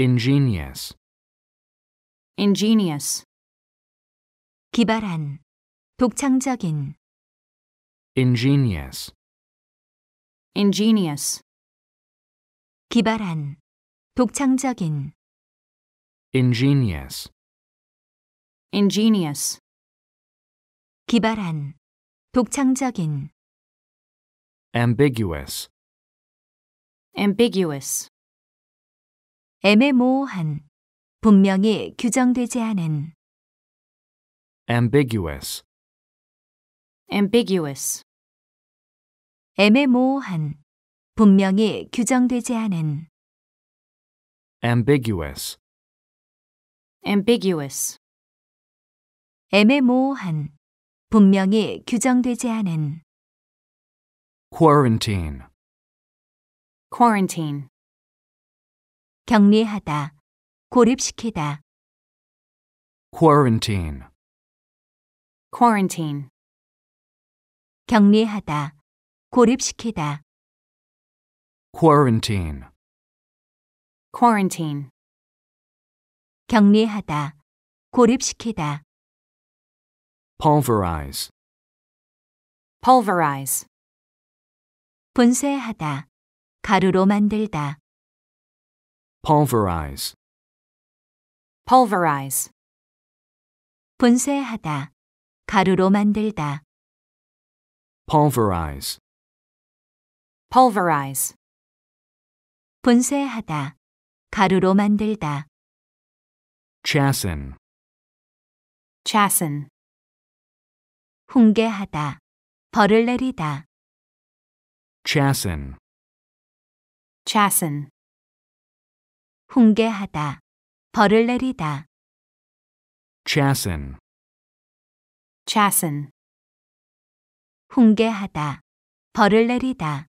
ingenious, ingenious, 기발한, 독창적인, ingenious, ingenious, 기발한, 독창적인, ingenious, ingenious, 기발한, 독창적인, ambiguous, ambiguous, 애매모호한, 분명히 규정되지 않은, ambiguous, ambiguous, 애매모호한, 분명히 규정되지 않은, ambiguous, ambiguous, 애매모호한, 분명히 규정되지 않은, quarantine, quarantine, 격리하다, 고립시키다, quarantine, quarantine, 격리하다, 고립시키다, quarantine, quarantine, 격리하다, 고립시키다, pulverize, pulverize, 분쇄하다, 가루로 만들다, pulverize, pulverize, 분쇄하다, 가루로 만들다, pulverize, pulverize, 분쇄하다, 가루로 만들다, chasten, chasten, 훈계하다, 벌을 내리다, chasten, chasten, 훈계하다, 벌을 내리다, chasten, chasten, 훈계하다, 벌을 내리다,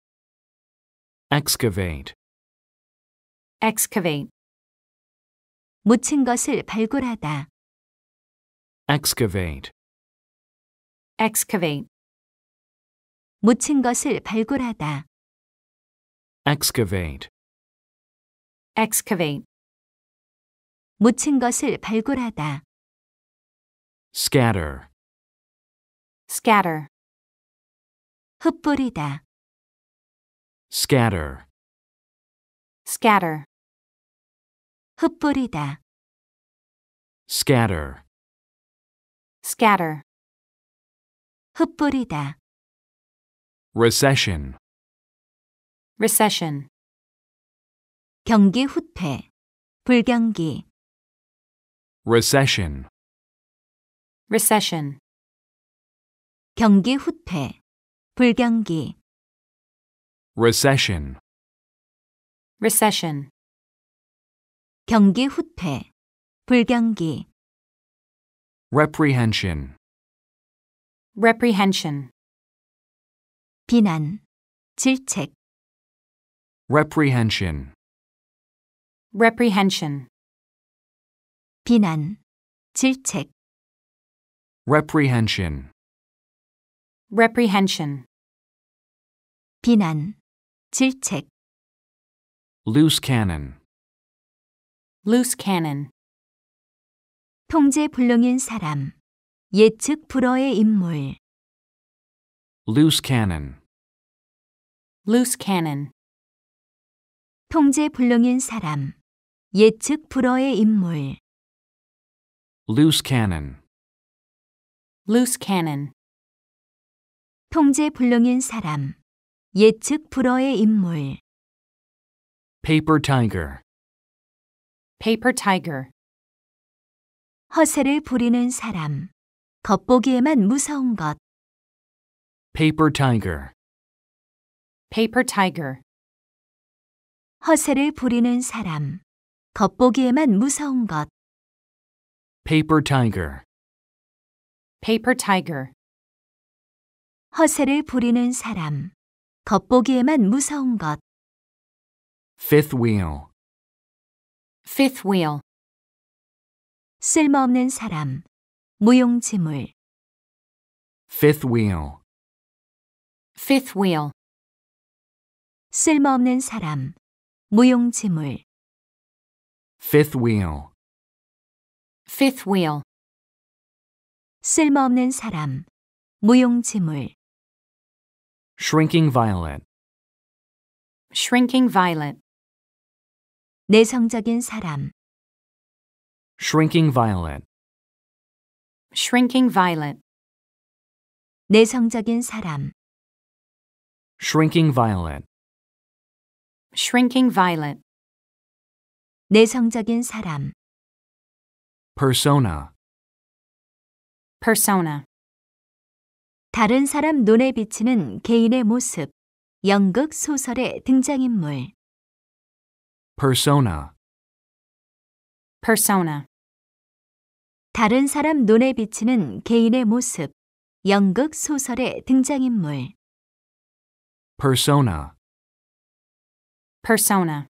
excavate, excavate, 묻힌 것을 발굴하다, excavate, excavate, 묻힌 것을 발굴하다, excavate, excavate, 묻힌 것을 발굴하다, scatter, scatter, 흩뿌리다, scatter, scatter, 흩뿌리다, scatter, scatter, 흩뿌리다, recession, recession, 경기 후퇴, 불경기, recession, recession, 경기 후퇴, 불경기, recession, recession, 경기 후퇴, 불경기, reprehension, reprehension, 비난, 질책, reprehension, reprehension, 비난, 질책, reprehension, reprehension, 비난, 질책, loose cannon, loose cannon, 통제 불능인 사람, 예측 불허의 인물, loose cannon, loose cannon, 통제 불능인 사람, 예측 불허의 인물, loose cannon, loose cannon, 통제 불능인 사람, 예측 불허의 인물, paper tiger, paper tiger, 허세를 부리는 사람, 겉보기에만 무서운 것, paper tiger, paper tiger, 허세를 부리는 사람, 겉보기에만 무서운 것, paper tiger, paper tiger, 허세를 부리는 사람, 겉보기에만 무서운 것, fifth wheel, fifth wheel, 쓸모없는 사람, 무용지물, fifth wheel, fifth wheel, 쓸모없는 사람, 무용지물, Fifth wheel. Fifth wheel. 쓸모없는 사람, 무용지물. Shrinking violet. Shrinking violet. 내성적인 사람. Shrinking violet. Shrinking violet. 내성적인 사람. Shrinking violet. Shrinking violet. 내성적인 사람. Persona. Persona. 다른 사람 눈에 비치는 개인의 모습, 연극 소설의 등장인물. Persona. Persona. 다른 사람 눈에 비치는 개인의 모습, 연극 소설의 등장인물. Persona. Persona.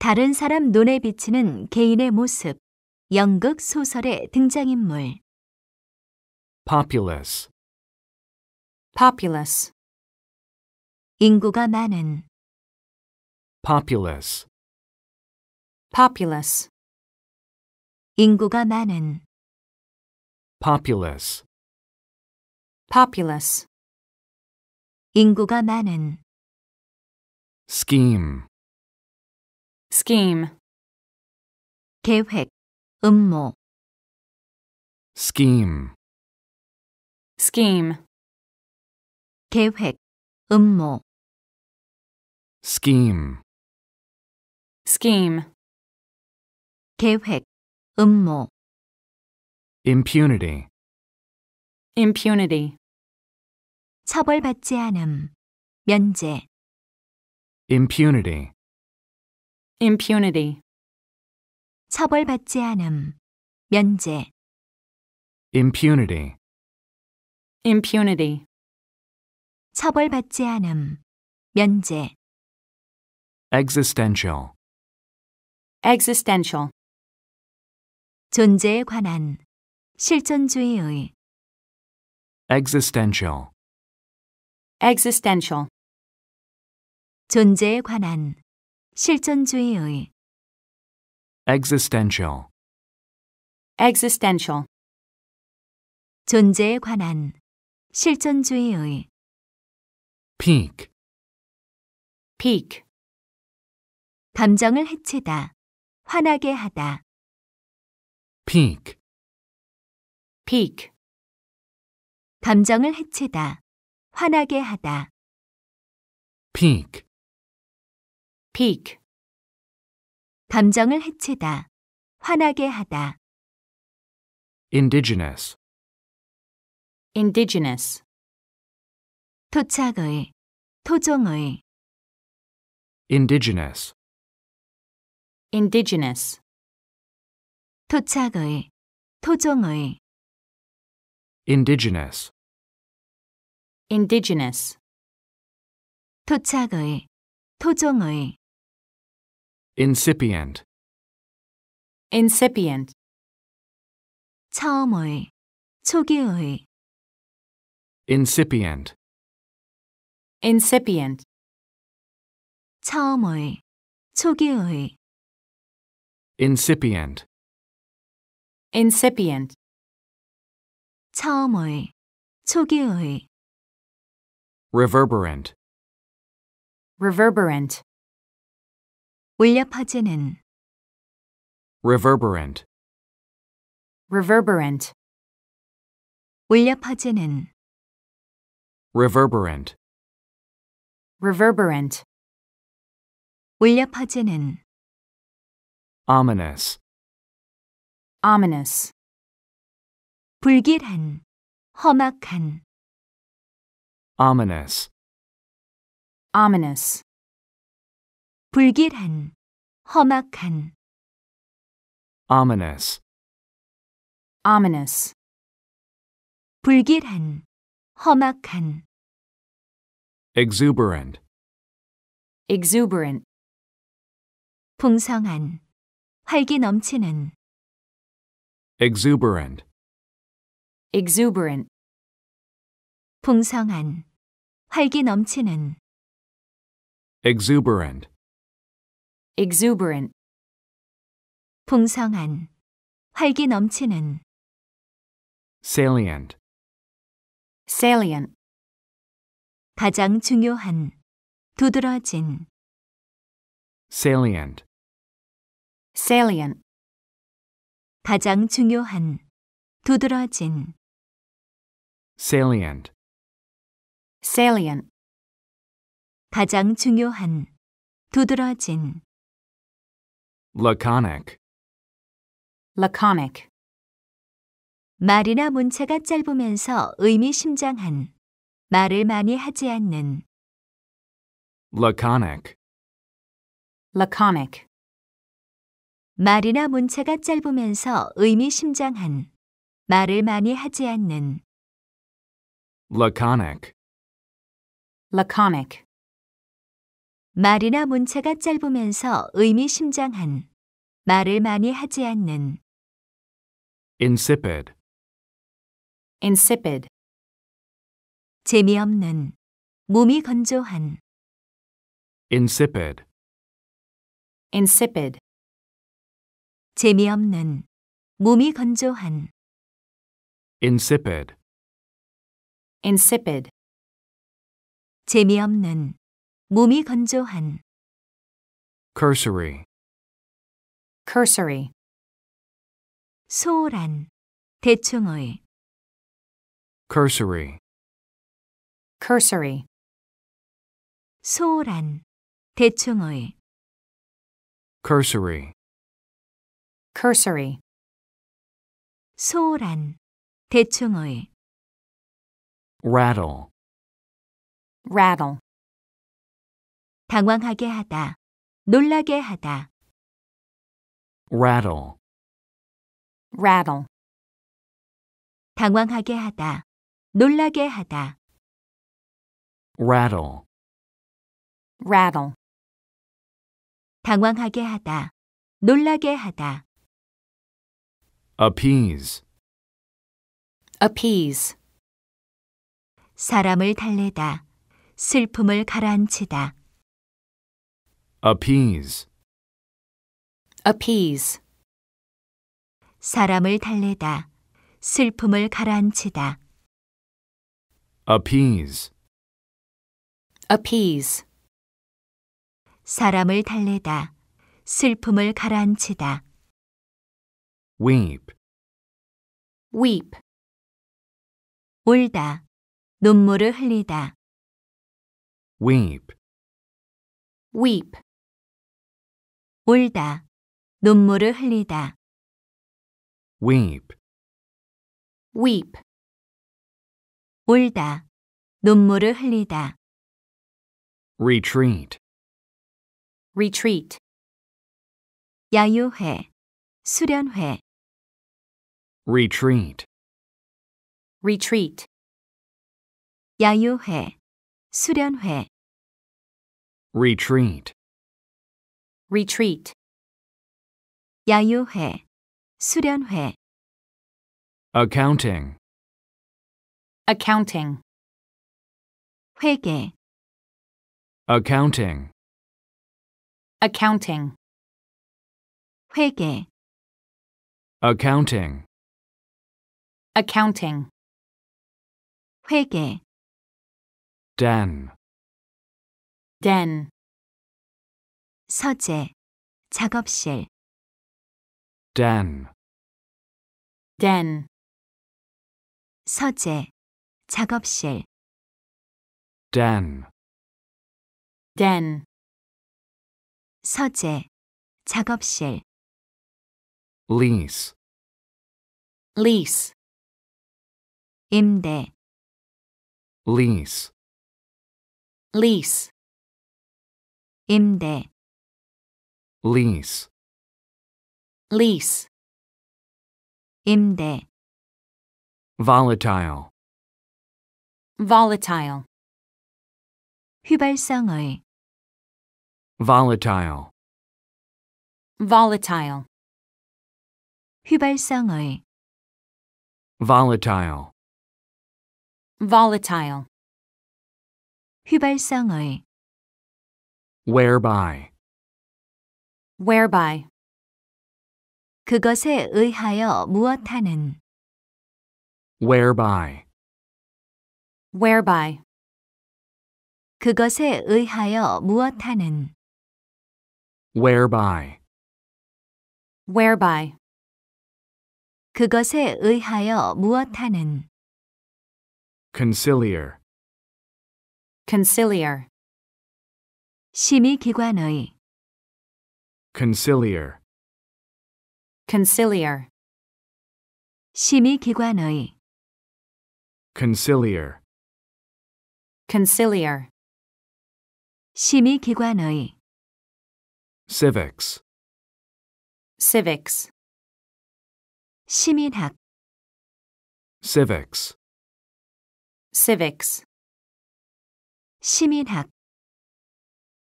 다른 사람 눈에 비치는 개인의 모습, 연극 소설의 등장인물. Populous. Populous. 인구가 많은. Populous. Populous. 인구가 많은. Populous. Populous. 인구가 많은. Scheme. Scheme. 계획, 음모. Scheme. Scheme. 계획, 음모. Scheme. Scheme. 계획, 음모. Impunity. Impunity. 처벌받지 않음, 면제. Impunity. Impunity. 처벌받지 않음, 면제. Impunity. Impunity. 처벌받지 않음, 면제. Existential. Existential. 존재에 관한, 실존주의의. Existential. Existential. 존재에 관한, 실존주의의. Existential. Existential. 존재에 관한, 실존주의의. Peak. Peak. 감정을 해치다, 화나게 하다. Peak. Peak. 감정을 해치다, 화나게 하다. Peak. Peak. 감정을 해치다, 화나게 하다. Indigenous. Indigenous. 토착의, 토종의. Indigenous. Indigenous. 토착의, 토종의. Indigenous. Indigenous. 토착의, 토종의. Incipient. Incipient. 처음의, 초기의. Incipient. Incipient. 처음의, 초기의. Incipient. Incipient. 처음의, 초기의. Reverberant. Reverberant. 울려 퍼지는. Reverberant. Reverberant. 울려 퍼지는. Reverberant. Reverberant. 울려 퍼지는. Ominous. Ominous. 불길한, 험악한. Ominous. Ominous. 불길한, 험악한. Ominous. Ominous. 불길한, 험악한. Exuberant. Exuberant. 풍성한, 활기 넘치는. Exuberant. Exuberant. 풍성한, 활기 넘치는. Exuberant. Exuberant. 풍성한, 활기 넘치는. salient, salient. 가장 중요한, 두드러진. salient, salient. 가장 중요한, 두드러진. salient, salient. 가장 중요한, 두드러진. laconic, laconic. 말이나 문체가 짧으면서 의미심장한, 말을 많이 하지 않는. laconic, laconic. 말이나 문체가 짧으면서 의미심장한, 말을 많이 하지 않는. laconic, laconic. 말이나 문체가 짧으면서 의미심장한, 말을 많이 하지 않는. insipid, insipid. 재미없는, 몸이 건조한. insipid, insipid. 재미없는, 몸이 건조한. insipid, insipid. 재미없는, 몸이 건조한. cursory, cursory. 소홀한, 대충의. cursory, cursory. 소홀한, 대충의. cursory, cursory. 소홀한, 대충의. rattle, rattle. 당황하게 하다, 놀라게 하다. rattle, rattle. 당황하게 하다, 놀라게 하다. rattle, rattle. 당황하게 하다, 놀라게 하다. appease, appease. 사람을 달래다, 슬픔을 가라앉히다. appease, appease. 사람을 달래다, 슬픔을 가라앉히다. appease, appease. 사람을 달래다, 슬픔을 가라앉히다. weep, weep. 울다, 눈물을 흘리다. weep, weep. 울다, 눈물을 흘리다. weep, weep. 울다, 눈물을 흘리다. retreat, retreat. 야유회, 수련회. retreat, retreat. 야유회, 수련회. retreat, retreat. 야유회, 수련회. accounting, accounting. 회계, accounting, accounting. 회계, accounting, accounting. 회계. den, den. 서재, 작업실. den, den. 서재, 작업실. den, den. 서재, 작업실. lease, lease. 임대, lease, lease. 임대, lease, lease. 임대. volatile, volatile. 휘발성의. volatile, volatile. 휘발성의. volatile, volatile. 휘발성의. whereby, whereby. 그것에 의하여 무엇하는 whereby 그것에 의하여 무엇하는 whereby 그것에 의하여 무엇하는 conciliar 심의기관의 conciliar 심의기관의 conciliar 심의기관의 civics 시민학 civics 시민학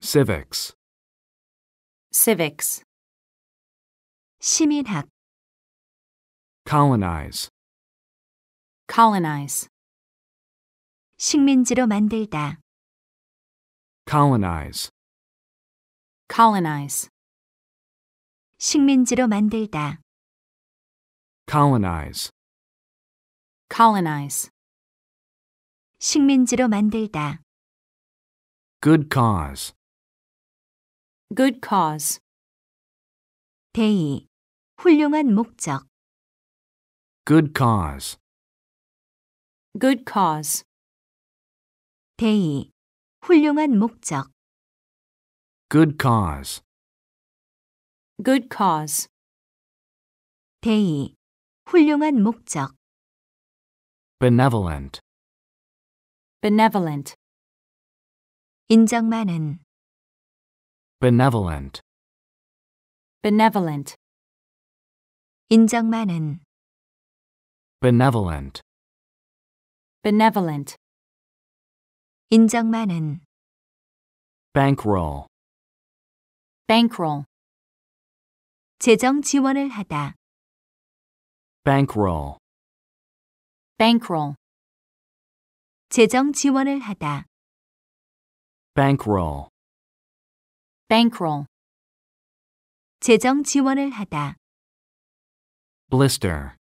civics 시민학 colonize 식민지로 만들다 colonize 식민지로 만들다 colonize 식민지로 만들다 good cause 대의 훌륭한 목적 good cause 대의 훌륭한 목적 good cause 대의 훌륭한 목적 benevolent 인정많은 benevolent 인정많은 benevolent 인정많은 bankroll 재정 지원을 하다 bankroll 재정 지원을 하다 bankroll 재정 지원을 하다 blister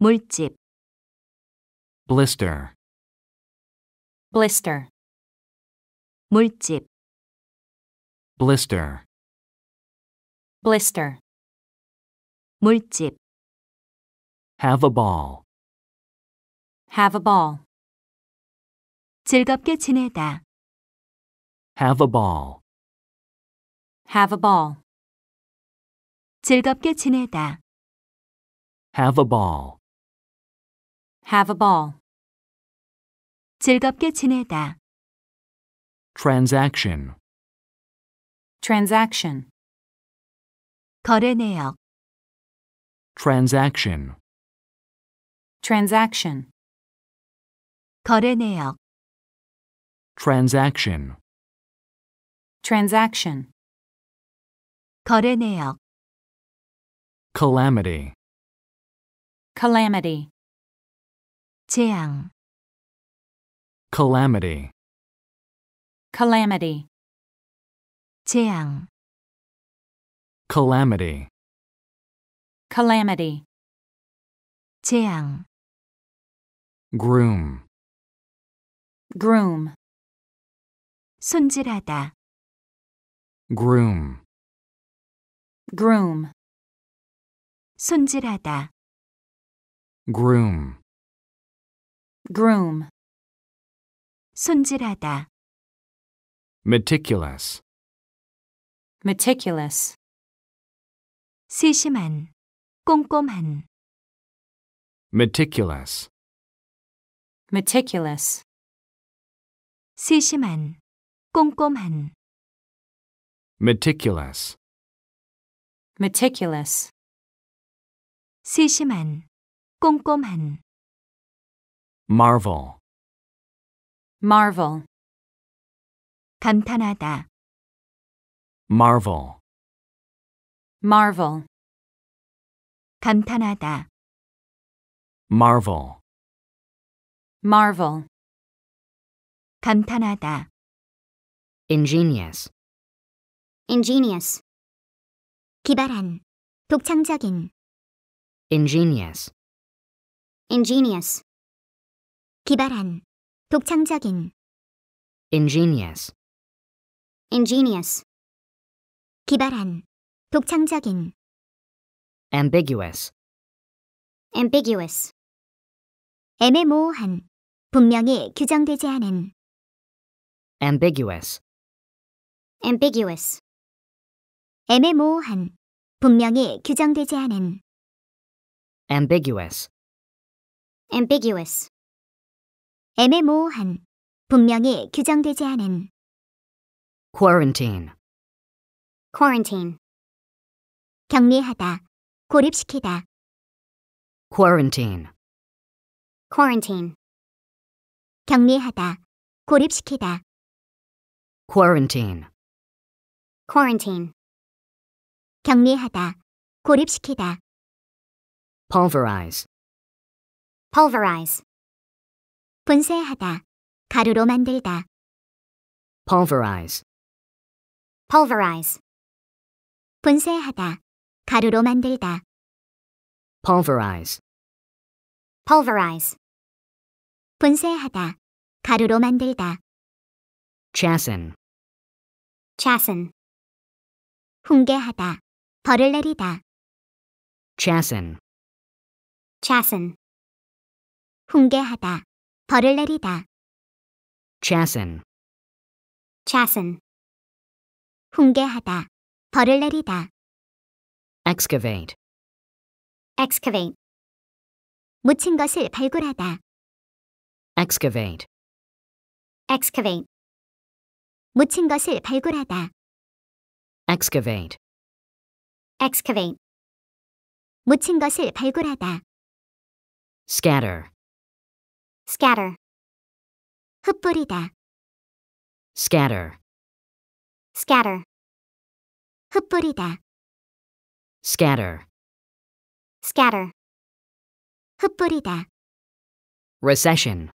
물집 blister 물집 blister 물집 have a ball 즐겁게 지내다 have a ball 즐겁게 지내다 have a ball 즐겁게 지내다 transaction 거래 내역 transaction 거래 내역 transaction 거래 내역 calamity 재앙 calamity 재앙 calamity 재앙 groom 손질하다 groom 손질하다 groom 손질하다 meticulous 세심한 꼼꼼한 meticulous 세심한 꼼꼼한 meticulous 세심한 꼼꼼한 marvel 감탄하다 marvel 감탄하다 marvel 감탄하다 ingenious 기발한, 독창적인. Ingenious. Ingenious. 기발한, 독창적인. Ingenious. Ingenious. 기발한, 독창적인. Ambiguous. Ambiguous. 애매모호한, 분명히 규정되지 않은. Ambiguous. Ambiguous. 애매모호한, 분명히 규정되지 않은. Ambiguous. Ambiguous. 애매모호한, 분명히 규정되지 않은. Quarantine. Quarantine. 격리하다, 고립시키다. Quarantine. Quarantine. 격리하다, 고립시키다. Quarantine. Quarantine. 격리하다, 고립시키다. Pulverize. Pulverize. 분쇄하다, 가루로 만들다. Pulverize. Pulverize. 분쇄하다, 가루로 만들다. Pulverize. Pulverize. 분쇄하다, 가루로 만들다. Chasten. Chasten. 훈계하다, 벌을 내리다. Chasten. Chasten. 훈계하다, 벌을 내리다. Chasten. Chasten. 훈계하다, 벌을 내리다. Excavate. Excavate. 묻힌 것을 발굴하다. Excavate. Excavate. 묻힌 것을 발굴하다. Excavate. Excavate. 묻힌 것을 발굴하다. Scatter. Scatter. 흩뿌리다. Scatter. Scatter. 흩뿌리다. Scatter. Scatter. 흩뿌리다. Recession.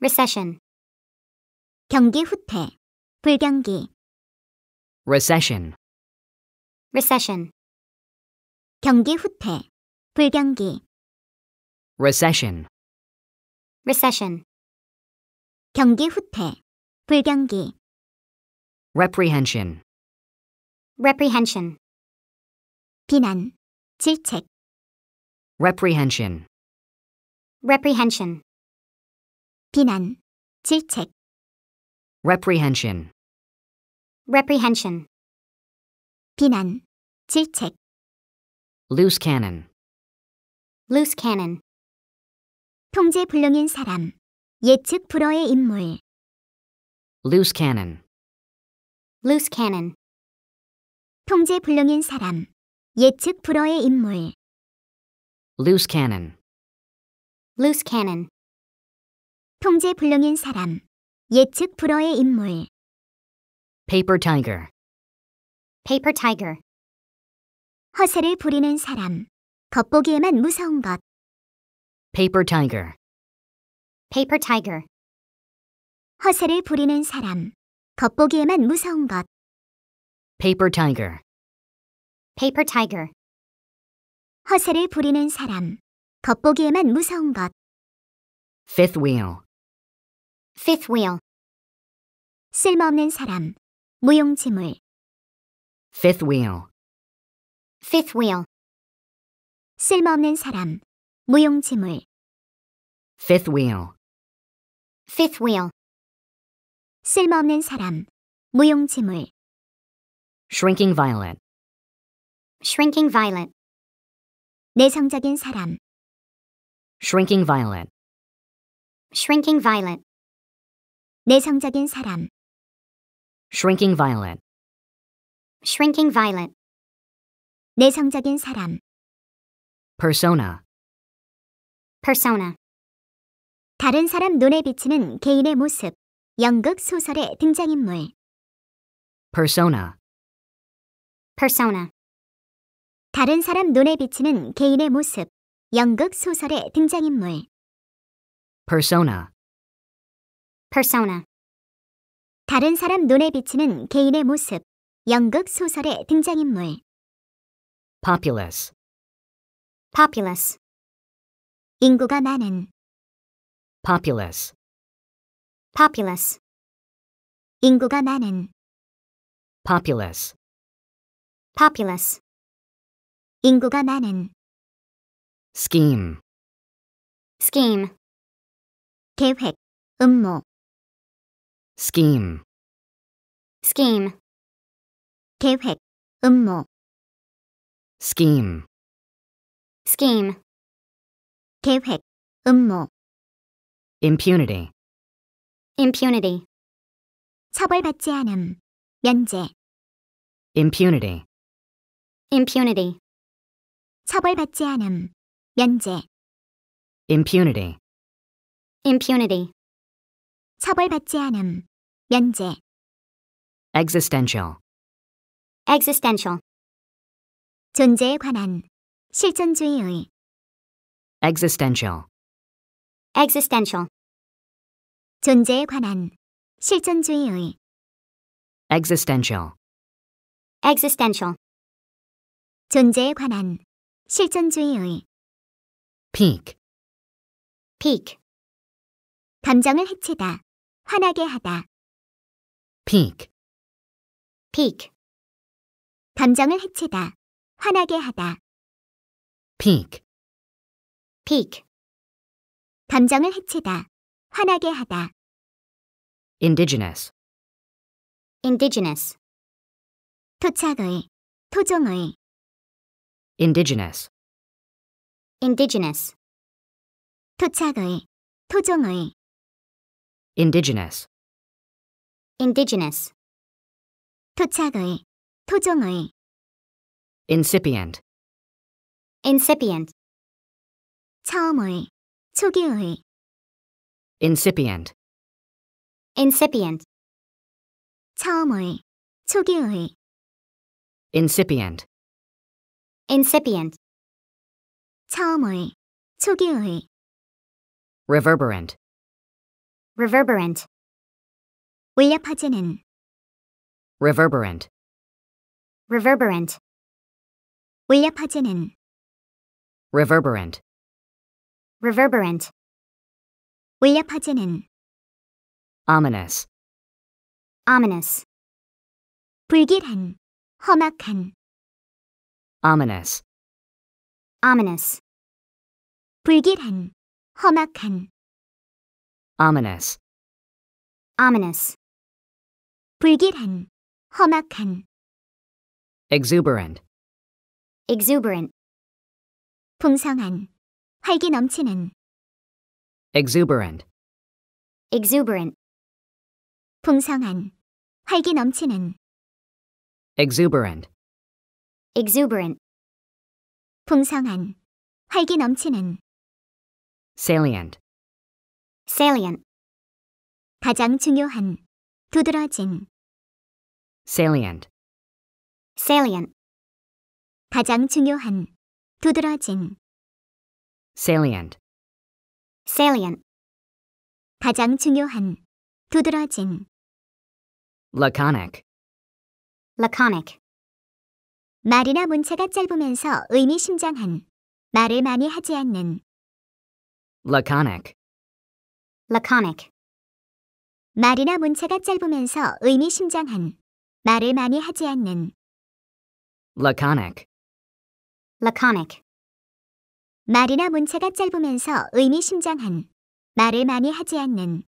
Recession. 경기 후퇴, 불경기. Recession. Recession. 경기 후퇴, 불경기. Recession. Recession. 경기 후퇴, 불경기. Reprehension. Reprehension. 비난, 질책. Reprehension. Reprehension. 비난, 질책. Reprehension. Reprehension. 비난, 질책. Loose cannon. Loose cannon. 통제 불능인 사람, 예측 불허의 인물. Loose cannon. Loose cannon. 통제 불능인 사람, 예측 불허의 인물. Loose cannon. Loose cannon. 통제 불능인 사람, 예측 불허의 인물. Paper tiger. Paper tiger. 허세를 부리는 사람, 겉보기에만 무서운 것. Paper tiger. Paper tiger. 허세를 부리는 사람, 겉보기에만 무서운 것. Paper tiger. Paper tiger. 허세를 부리는 사람, 겉보기에만 무서운 것. Fifth wheel. Fifth wheel. 쓸모없는 사람, 무용지물. Fifth wheel. Fifth wheel. 쓸모없는 사람, 무용지물. Fifth wheel. Fifth wheel. 쓸모없는 사람, 무용지물. Shrinking violet. Shrinking violet. 내성적인 사람. Shrinking violet. Shrinking violet. 내성적인 사람. Shrinking violet. Shrinking violet. 내성적인 사람. Persona. Persona. 다른 사람 눈에 비치는 개인의 모습, 연극 소설의 등장인물. Persona. Persona. 다른 사람 눈에 비치는 개인의 모습, 연극 소설의 등장인물. Persona. Persona. 다른 사람 눈에 비치는 개인의 모습, 연극 소설의 등장인물. populous. populous. 인구가 많은. populous. populous. 인구가 많은. populous. populous. 인구가 많은. scheme. scheme. 계획, 음모. scheme. scheme. 계획, 음모. scheme. scheme. 계획, 음모. impunity. impunity. 처벌받지 않음, 면제. impunity. impunity. 처벌받지 않음, 면제. impunity. impunity. 처벌받지 않음, 면제. existential. existential. 존재에 관한, 실존주의의. existential. existential. 존재에 관한, 실존주의의. existential. existential. 존재에 관한, 실존주의의. peak. peak. 감정을 해치다, 화나게 하다. peak. peak. 감정을 해치다, 화나게 하다. peak. peak. 감정을 해치다, 화나게 하다. indigenous. indigenous. 토착의, 토종의. indigenous. indigenous. 토착의, 토종의. indigenous. indigenous. 토착의, 토종의. incipient. incipient. 처음의, 초기의. incipient. incipient. 처음의, 초기의. incipient. incipient. 처음의, 초기의. reverberant. reverberant. 울려 퍼지는. reverberant. reverberant. 울려 퍼지는. reverberant. reverberant. 울려 퍼지는. ominous. ominous. 불길한, 험악한. ominous. ominous. 불길한, 험악한. ominous. ominous. 불길한, 험악한. exuberant. exuberant. 풍성한, 활기 넘치는. exuberant. exuberant. 풍성한, 활기 넘치는. exuberant. exuberant. 풍성한, 활기 넘치는. salient. salient. 가장 중요한, 두드러진. salient. salient. 가장 중요한, 두드러진. salient. salient. 가장 중요한, 두드러진. laconic. laconic. 말이나 문체가 짧으면서 의미심장한, 말을 많이 하지 않는. laconic. laconic. 말이나 문체가 짧으면서 의미심장한, 말을 많이 하지 않는. laconic. laconic. 말이나 문체가 짧으면서 의미심장한, 말을 많이 하지 않는.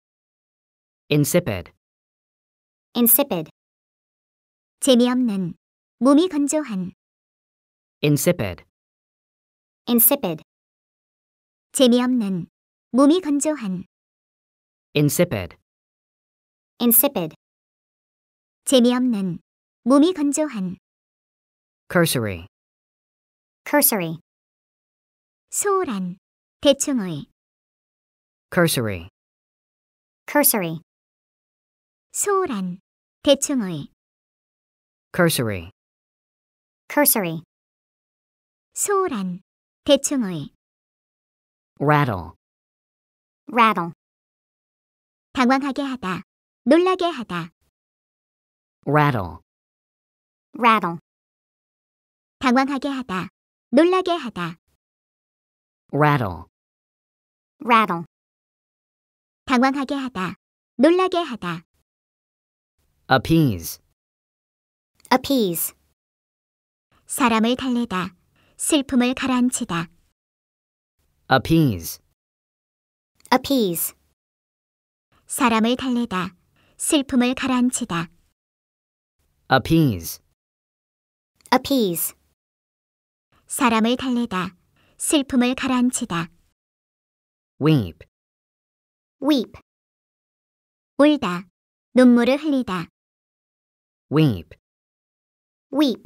insipid. insipid. 재미없는, 몸이 건조한. insipid. insipid. 재미없는, 몸이 건조한. insipid. insipid. 재미없는, 몸이 건조한. cursory. cursory. 소홀한, 대충의. cursory. cursory. 소홀한, 대충의. cursory. cursory. 소홀한, 대충의. rattle. rattle. 당황하게 하다, 놀라게 하다. rattle. rattle. 당황하게 하다, 놀라게 하다. rattle, rattle. 당황하게 하다, 놀라게 하다. appease, appease. 사람을 달래다, 슬픔을 가라앉히다. appease, appease. 사람을 달래다, 슬픔을 가라앉히다. appease, appease. 사람을 달래다, 슬픔을 가라앉히다. weep, weep. 울다, 눈물을 흘리다. weep, weep.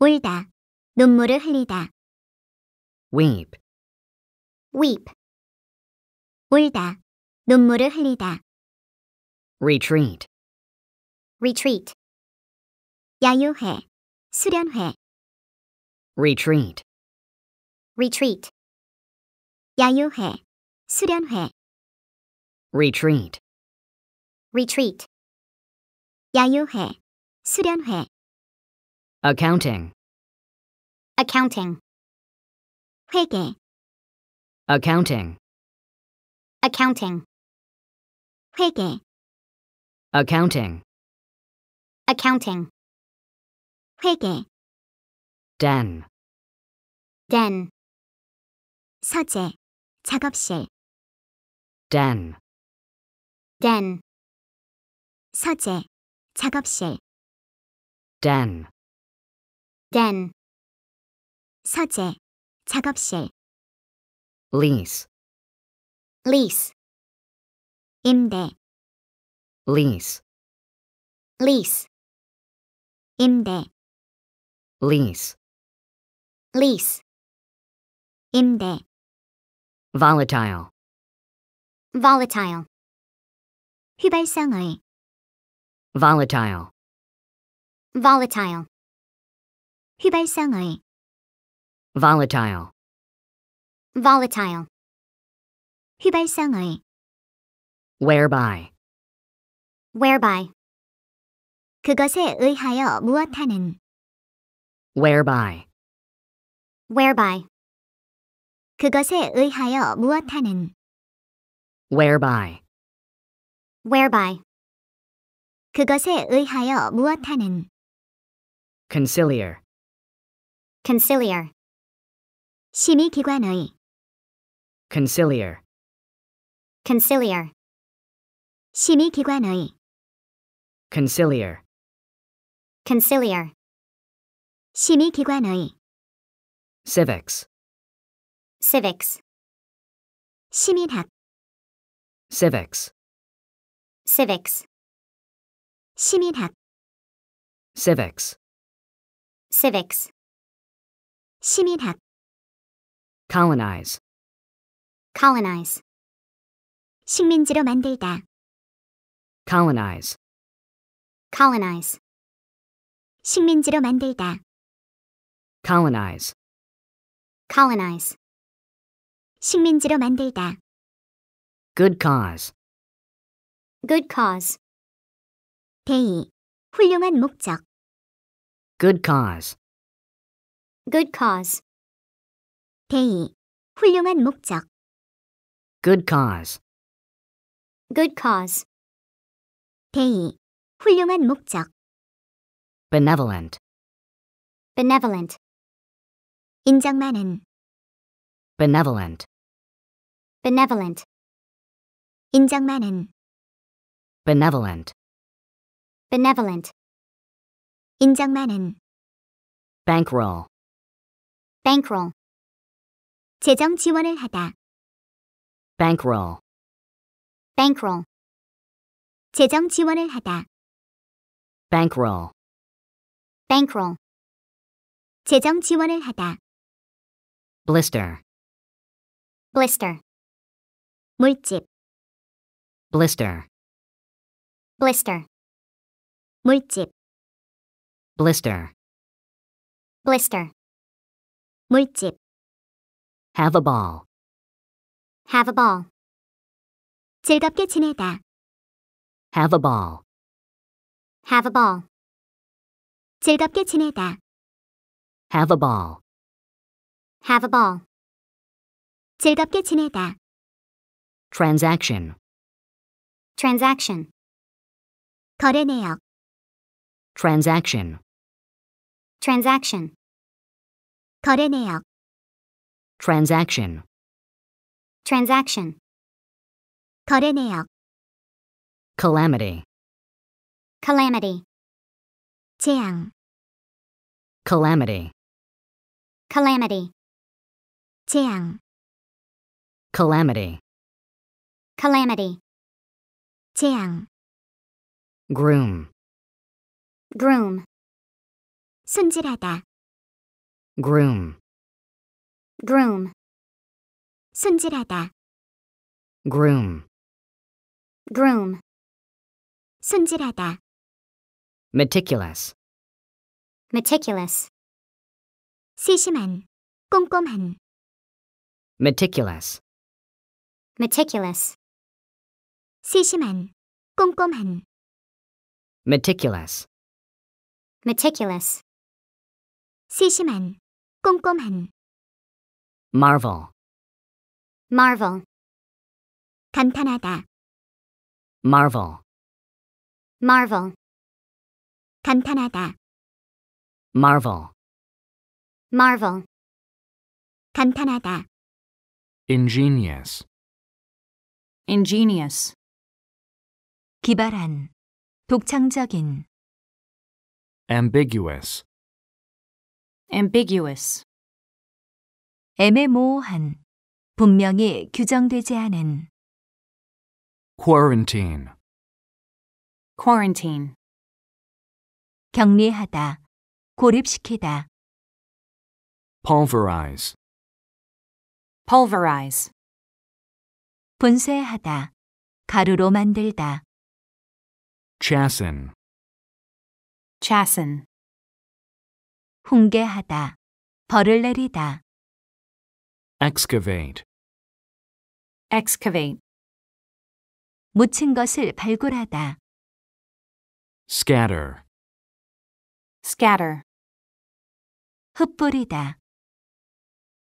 울다, 눈물을 흘리다. weep, weep. 울다, 눈물을 흘리다. retreat, retreat. 야유회, 수련회. retreat, retreat. 야유회, 수련회. retreat, retreat. 야유회, 수련회. accounting, accounting. 회계, accounting, accounting. 회계, accounting, accounting. 회계. den, den. 서재, 작업실. den, den. 서재, 작업실. den, den. 서재, 작업실. lease, lease. 임대, lease, lease. 임대, lease, lease. 임대. volatile, volatile. 휘발성의, volatile, volatile. 휘발성의, volatile, volatile. 휘발성의. whereby, whereby. 그것에 의하여 무엇하는, whereby, whereby. 그것에 의하여 무엇하는, whereby, whereby. 그것에 의하여 무엇하는, conciliar, conciliar. 심의기관의, conciliar, conciliar. 심의기관의, conciliar, conciliar. 심의기관의. civics, civics. 시민학, civics, civics. 시민학, civics, civics. 시민학. colonize, colonize. 식민지로 만들다. colonize, colonize. 식민지로 만들다. colonize, colonize. 식민지로 만들다. good cause, good cause. 대의, 훌륭한 목적. good cause, good cause. 대의, 훌륭한 목적. good cause, good cause. 대의, 훌륭한 목적. benevolent, benevolent. 인정많은, benevolent, benevolent. 인정많은, benevolent, benevolent. 인정많은. bankroll, bankroll. 재정 지원을 하다. bankroll, bankroll. 재정 지원을 하다. bankroll, bankroll. 재정 지원을 하다. blister, blister. 물집, blister, blister. 물집, blister, blister. 물집. have a ball, have a ball. 즐겁게 지내다. have a ball, have a ball. 즐겁게 지내다. Have a ball. Have a ball. 즐겁게 지내다. Transaction. Transaction. 거래 내역. Transaction. Transaction. 거래 내역. Transaction. Transaction. 거래 내역. Calamity. Calamity. 재앙. Calamity. Calamity. 재앙. Calamity. Calamity. 재앙. Groom. Groom. 손질하다. Groom. Groom. 손질하다. Groom. Groom. 손질하다. Meticulous. Meticulous. 세심한, 꼼꼼한. Meticulous. Meticulous. 세심한, 꼼꼼한. Meticulous. Meticulous. 세심한, 꼼꼼한. Marvel. Marvel. 감탄하다. Marvel. Marvel. 감탄하다. Marvel. Marvel. 감탄하다. Ingenious. Ingenious. 기발한, 독창적인. Ambiguous. Ambiguous. 애매모호한, 분명히 규정되지 않은. Quarantine. Quarantine. 격리하다, 고립시키다. Pulverize. Pulverize. 분쇄하다, 가루로 만들다. Chasten. Chasten. 훈계하다, 벌을 내리다. Excavate. Excavate. 묻힌 것을 발굴하다. Scatter. Scatter. 흩뿌리다.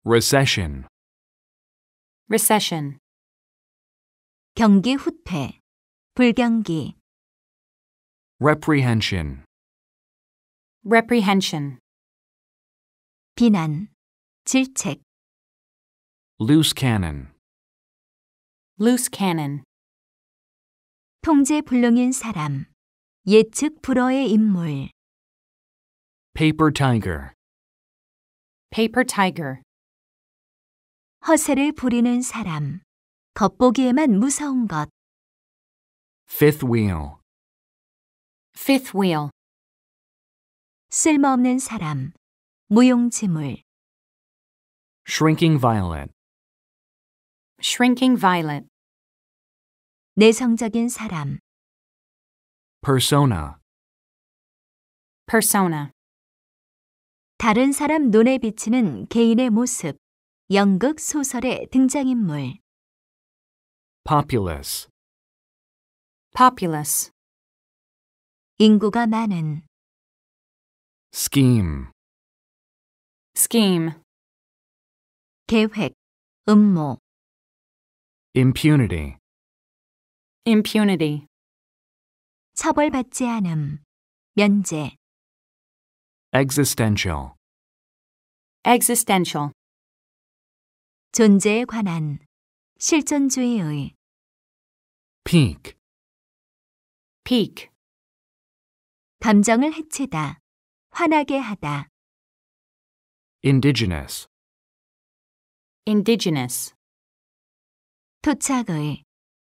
Recession. Recession. 경기 후퇴, 불경기. Reprehension. Reprehension. 비난, 질책. Loose cannon. Loose cannon. 통제 불능인 사람, 예측 불허의 인물. Paper tiger. Paper tiger. 허세를 부리는 사람, 겉보기에만 무서운 것. Fifth wheel. Fifth wheel. 쓸모없는 사람, 무용지물. Shrinking violet. Shrinking violet. 내성적인 사람. Persona. Persona. 다른 사람 눈에 비치는 개인의 모습, 연극 소설의 등장인물. Populous. Populous. 인구가 많은. Scheme. Scheme. 계획, 음모. Impunity. Impunity. 처벌받지 않음, 면제. Existential. Existential. 존재에 관한, 실존주의의. Peak. Peak. 감정을 해치다, 화나게 하다. Indigenous. Indigenous. 토착의,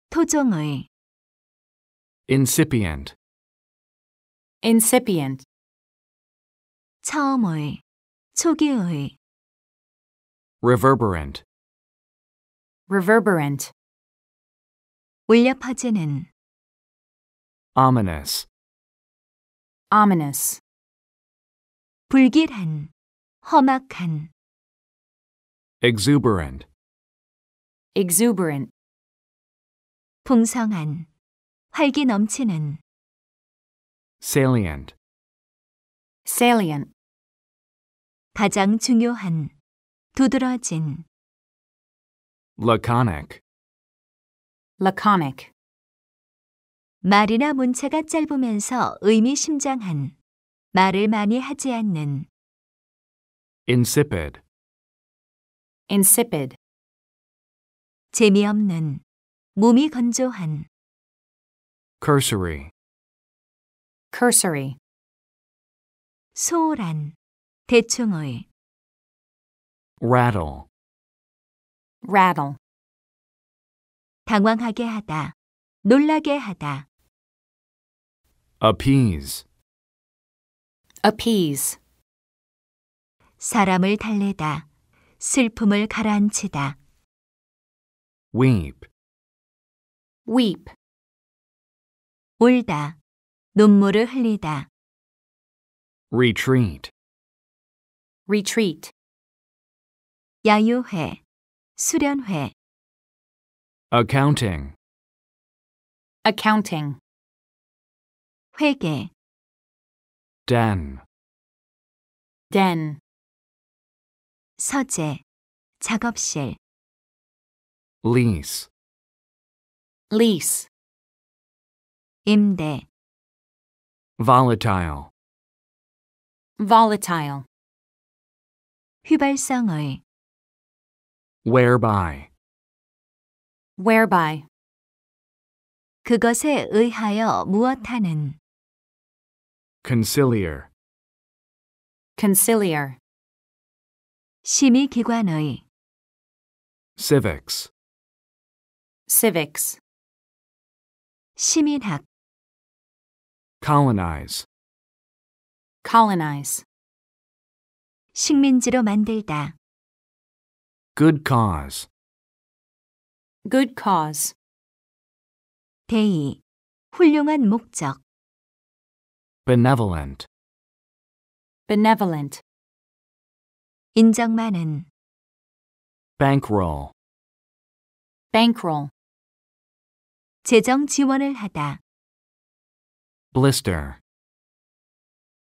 토종의. Incipient. Incipient. 처음의, 초기의. Reverberant. Reverberant. 울려 퍼지는. Ominous. Ominous. 불길한, 험악한. Exuberant. Exuberant. 풍성한, 활기 넘치는. Salient. Salient. 가장 중요한, 두드러진. Laconic. Laconic. 말이나 문체가 짧으면서 의미심장한, 말을 많이 하지 않는. Insipid. Insipid. 재미없는, 몸이 건조한. Cursory. Cursory. 소홀한, 대충의. Rattle. Rattle. 당황하게 하다, 놀라게 하다. Appease. Appease. 사람을 달래다, 슬픔을 가라앉히다. Weep. Weep. 울다, 눈물을 흘리다. Retreat. Retreat. 야유회, 수련회. Accounting. Accounting. 회계. Den. Den. 서재, 작업실. Lease. Lease. 임대. Volatile. Volatile. 휘발성의. Whereby. Whereby. 그것에 의하여 무엇하는. Conciliar. Conciliar. 심의기관의. Civics. Civics. 시민학. Colonize. Colonize. 식민지로 만들다. Good cause. Good cause. 대의, 훌륭한 목적. Benevolent. Benevolent. 인정 많은. Bankroll. Bankroll. 재정 지원을 하다. Blister.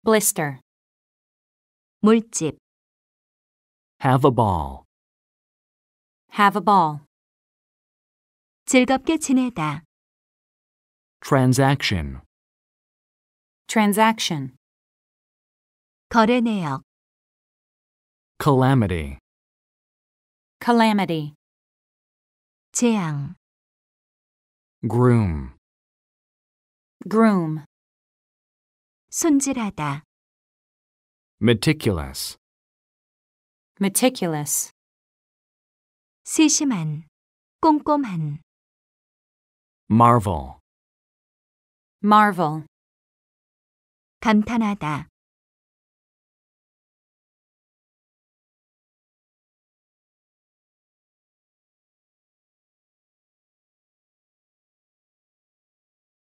Blister. 몰집. Have a ball. Have a ball. 즐겁게 지내다. Transaction. Transaction. 거래 내역. Calamity. Calamity. 재앙. Groom. Groom. 손질하다. Meticulous. Meticulous. 세심한, 꼼꼼한. Marvel. Marvel. 감탄하다,